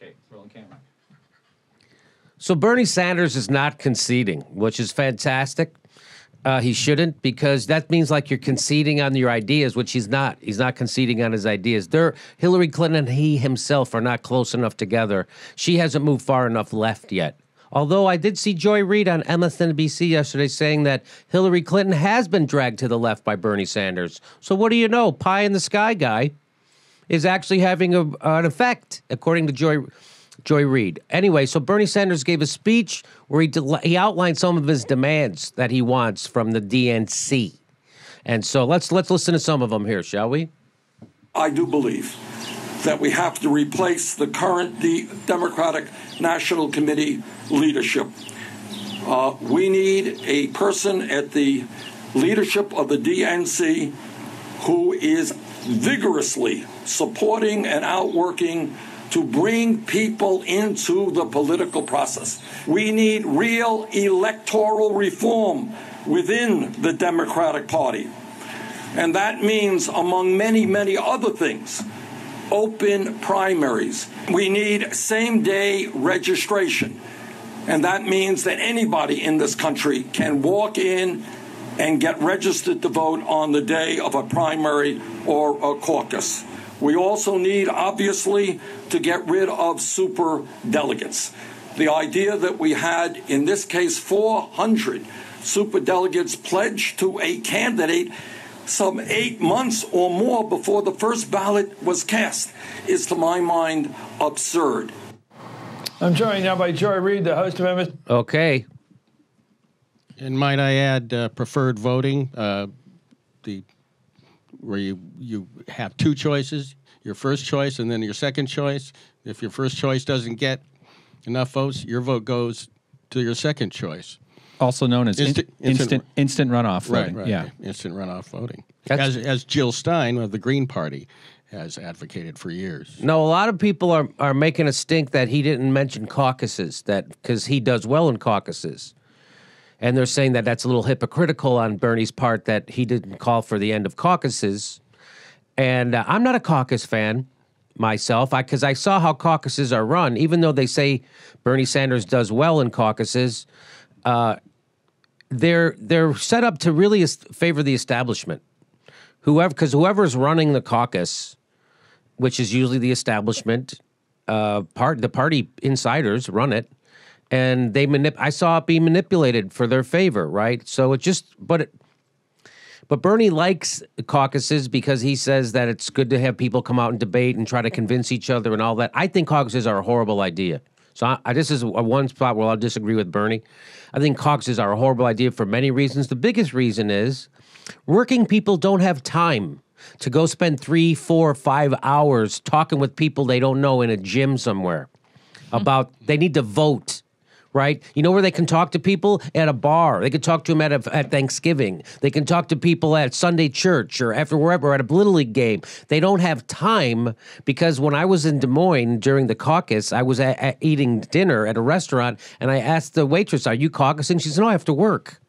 Okay, rolling camera. So Bernie Sanders is not conceding, which is fantastic. He shouldn't, because that means like you're conceding on your ideas, which he's not. He's not conceding on his ideas. Hillary Clinton and he himself are not close enough together. She hasn't moved far enough left yet. Although I did see Joy Reid on MSNBC yesterday saying that Hillary Clinton has been dragged to the left by Bernie Sanders. So what do you know? Pie in the sky guy is actually having an effect, according to Joy Reid. Anyway, so Bernie Sanders gave a speech where he outlined some of his demands that he wants from the DNC. And so let's listen to some of them here, shall we? I do believe that we have to replace the current Democratic National Committee leadership. We need a person at the leadership of the DNC who is vigorously supporting and outworking to bring people into the political process. We need real electoral reform within the Democratic Party. And that means, among many, many other things, open primaries. We need same-day registration. And that means that anybody in this country can walk in and get registered to vote on the day of a primary or a caucus. We also need, obviously, to get rid of super delegates. The idea that we had, in this case, 400 super delegates pledged to a candidate some 8 months or more before the first ballot was cast is, to my mind, absurd. I'm joined now by Joy Reid, the host of MSNBC. Okay. And might I add, preferred voting, where you have two choices, your first choice and then your second choice. If your first choice doesn't get enough votes, your vote goes to your second choice. Also known as instant runoff voting. Right, yeah. Instant runoff voting. As Jill Stein of the Green Party has advocated for years. No, a lot of people are making a stink that he didn't mention caucuses, because he does well in caucuses. And they're saying that that's a little hypocritical on Bernie's part that he didn't call for the end of caucuses. And I'm not a caucus fan myself, because I saw how caucuses are run. Even though they say Bernie Sanders does well in caucuses, they're set up to really favor the establishment. Because whoever's running the caucus, which is usually the establishment, the party insiders run it. And I saw it be manipulated for their favor, right? So it just, but Bernie likes caucuses because he says that it's good to have people come out and debate and try to convince each other and all that. I think caucuses are a horrible idea. So this is one spot where I'll disagree with Bernie. I think caucuses are a horrible idea for many reasons. The biggest reason is working people don't have time to go spend 3, 4, 5 hours talking with people they don't know in a gym somewhere. About they need to vote, right? You know where they can talk to people? At a bar. They can talk to them at Thanksgiving. They can talk to people at Sunday church or after wherever, at a Little League game. They don't have time, because when I was in Des Moines during the caucus, I was eating dinner at a restaurant, and I asked the waitress, "Are you caucusing?" She said, "No, I have to work."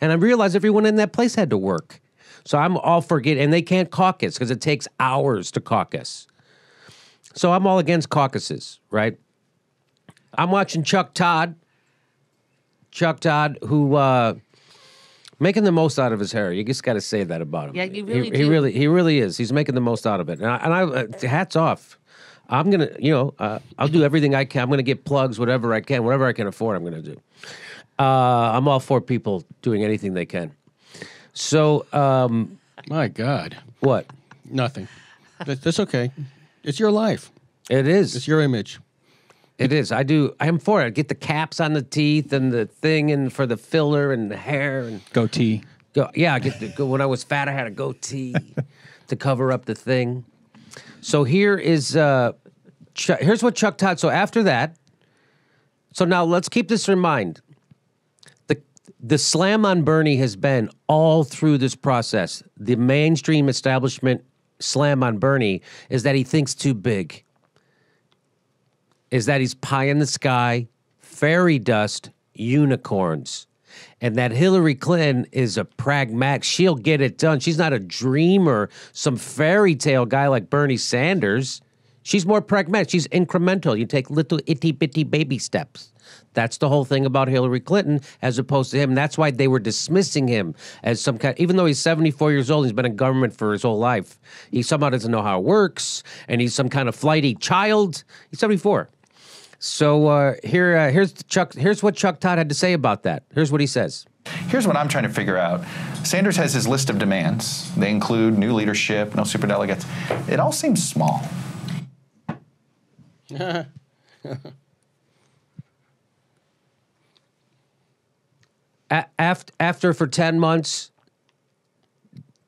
And I realized everyone in that place had to work. So I'm all for getting, and they can't caucus because it takes hours to caucus. So I'm all against caucuses, right? I'm watching Chuck Todd, who making the most out of his hair. You just got to say that about him. Yeah, you really do. He really is. He's making the most out of it. And I hats off. I'm gonna, I'll do everything I can. I'm gonna get plugs, whatever I can afford. I'm gonna do. I'm all for people doing anything they can. So, my God, what? Nothing. That's okay. It's your life. It is. It's your image. It is. I am for it. I get the caps on the teeth and the thing and for the filler and the hair and goatee. Yeah, I get when I was fat I had a goatee to cover up the thing. So here is here's what Chuck Todd. So after that, so now let's keep this in mind. The slam on Bernie has been all through this process. The mainstream establishment slam on Bernie is that he thinks too big. Is that he's pie in the sky, fairy dust, unicorns. And that Hillary Clinton is a pragmatic. She'll get it done. She's not a dreamer, some fairy tale guy like Bernie Sanders. She's more pragmatic. She's incremental. You take little itty bitty baby steps. That's the whole thing about Hillary Clinton as opposed to him. That's why they were dismissing him as some kind, even though he's 74 years old, he's been in government for his whole life. He somehow doesn't know how it works, and he's some kind of flighty child. He's 74. So here's what Chuck Todd had to say about that. Here's what he says. Here's what I'm trying to figure out. Sanders has his list of demands. They include new leadership, no superdelegates. It all seems small. After for 10 months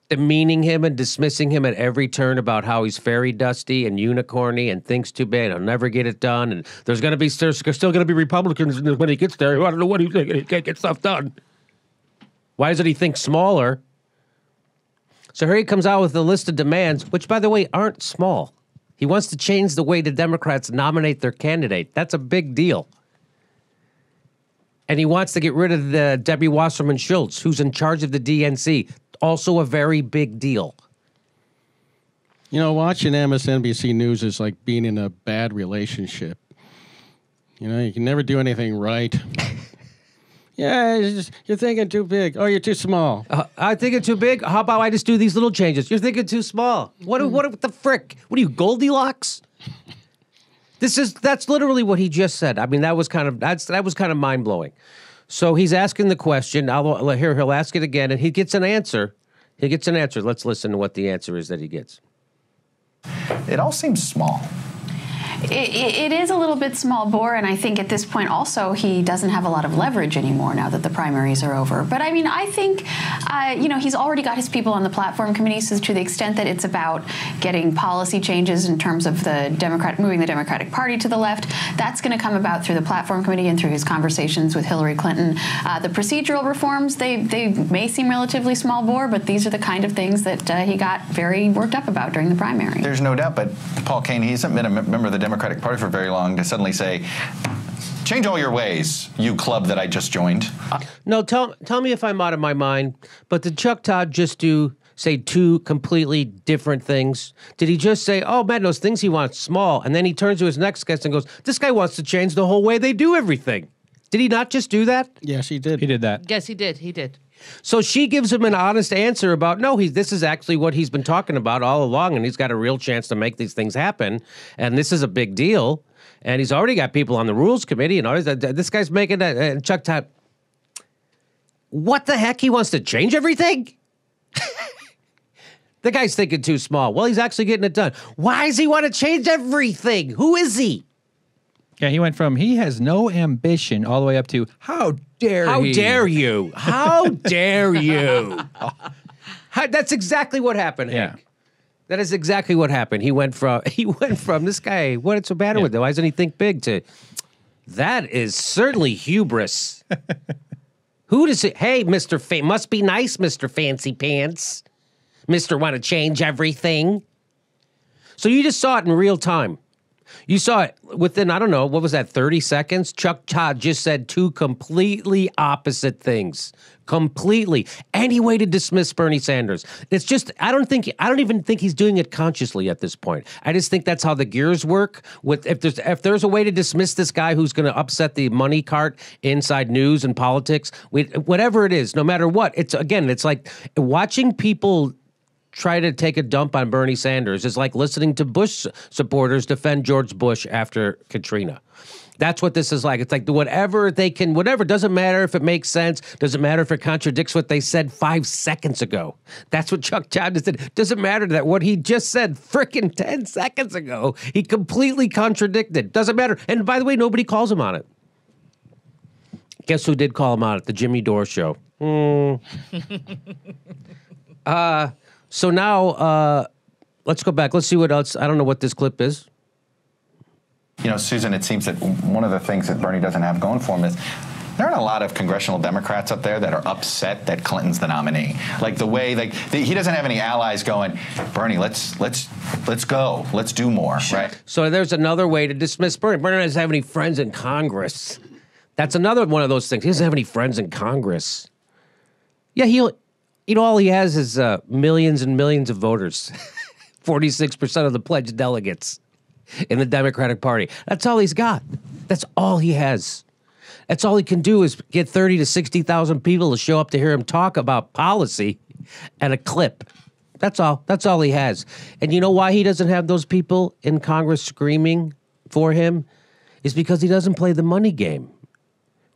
demeaning him and dismissing him at every turn about how he's fairy dusty and unicorny and thinks too big, he'll never get it done, and there's still going to be Republicans when he gets there. I don't know what he's thinking. He can't get stuff done. Why doesn't he think smaller? So here he comes out with a list of demands, which, by the way, aren't small. He wants to change the way the Democrats nominate their candidate. That's a big deal. And he wants to get rid of the Debbie Wasserman Schultz, who's in charge of the DNC. Also a very big deal. You know, watching MSNBC News is like being in a bad relationship. You know, you can never do anything right. Yeah, you're thinking too big. Oh, you're too small. I'm thinking too big. How about I just do these little changes? You're thinking too small. What the frick? What are you, Goldilocks? That's literally what he just said. I mean, that was kind of mind blowing. So he's asking the question. He'll ask it again, and he gets an answer. He gets an answer. Let's listen to what the answer is that he gets. It all seems small. It is a little bit small bore, and I think at this point also he doesn't have a lot of leverage anymore now that the primaries are over. But I mean, I think, you know, he's already got his people on the platform committee, so to the extent that it's about getting policy changes in terms of the moving the Democratic Party to the left, that's going to come about through the platform committee and through his conversations with Hillary Clinton. The procedural reforms, they may seem relatively small bore, but these are the kind of things that he got very worked up about during the primary. There's no doubt, but Paul Cain, he hasn't been a member of the Democratic Party for very long to suddenly say, change all your ways, you club that I just joined. No, tell me if I'm out of my mind, but did Chuck Todd just say two completely different things? Did he just say, oh man, those things he wants small, and then he turns to his next guest and goes, this guy wants to change the whole way they do everything. Did he not just do that? Yes, he did. He did that. Yes, he did. He did. So she gives him an honest answer about, no, this is actually what he's been talking about all along, and he's got a real chance to make these things happen, and this is a big deal, and he's already got people on the Rules Committee, and this guy's making that, and Chuck Todd, what the heck, he wants to change everything? The guy's thinking too small. Well, he's actually getting it done. Why does he want to change everything? Who is he? Yeah, he went from he has no ambition all the way up to how dare you? How dare you? That's exactly what happened, Hank. Yeah. That is exactly what happened. He went from this guy, what's the matter with him? Why doesn't he think big? To that is certainly hubris. Who does it? Hey, Mr. Must be nice, Mr. Fancy Pants. Mr. Want to change everything. So you just saw it in real time. You saw it within, I don't know, what was that, 30 seconds? Chuck Todd just said two completely opposite things. Completely. Any way to dismiss Bernie Sanders. It's just, I don't even think he's doing it consciously at this point. I just think that's how the gears work. If there's a way to dismiss this guy who's going to upset the money cart inside news and politics, whatever it is, no matter what, it's like watching people try to take a dump on Bernie Sanders is like listening to Bush supporters defend George Bush after Katrina. That's what this is like. It's like whatever they can, whatever, doesn't matter if it makes sense, doesn't matter if it contradicts what they said 5 seconds ago. That's what Chuck Todd said. Doesn't matter that what he just said frickin' 10 seconds ago, he completely contradicted. Doesn't matter. And by the way, nobody calls him on it. Guess who did call him on it? The Jimmy Dore Show. So now, let's go back. Let's see what else. I don't know what this clip is. You know, Susan, it seems that one of the things that Bernie doesn't have going for him is there aren't a lot of congressional Democrats up there that are upset that Clinton's the nominee. Like he doesn't have any allies going, Bernie, let's go. Let's do more, right? So there's another way to dismiss Bernie. Bernie doesn't have any friends in Congress. That's another one of those things. He doesn't have any friends in Congress. Yeah, you know, all he has is millions and millions of voters, 46% of the pledged delegates. in the Democratic Party. That's all he's got. That's all he has. That's all he can do is get 30 to 60,000 people to show up to hear him talk about policy and a clip. That's all. That's all he has. And you know why he doesn't have those people in Congress screaming for him? Is because he doesn't play the money game,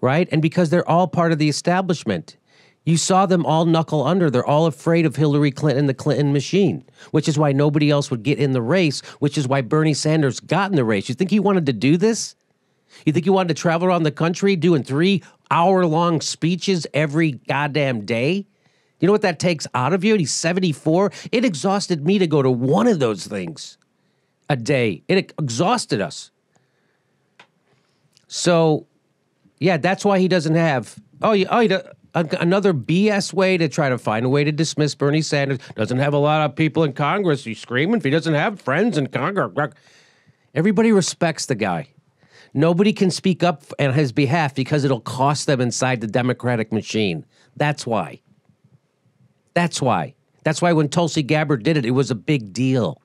right? And because they're all part of the establishment. You saw them all knuckle under. They're all afraid of Hillary Clinton, the Clinton machine, which is why nobody else would get in the race, which is why Bernie Sanders got in the race. You think he wanted to do this? You think he wanted to travel around the country doing 3-hour-long speeches every goddamn day? You know what that takes out of you? And he's 74. It exhausted me to go to one of those things a day. It exhausted us. So, yeah, that's why he doesn't have... Another BS way to try to find a way to dismiss Bernie Sanders. Doesn't have a lot of people in Congress. He's screaming if he doesn't have friends in Congress. Everybody respects the guy. Nobody can speak up on his behalf because it'll cost them inside the Democratic machine. That's why. That's why. That's why when Tulsi Gabbard did it, it was a big deal.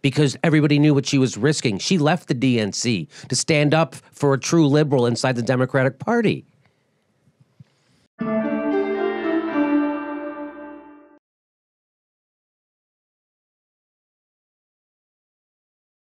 Because everybody knew what she was risking. She left the DNC to stand up for a true liberal inside the Democratic Party.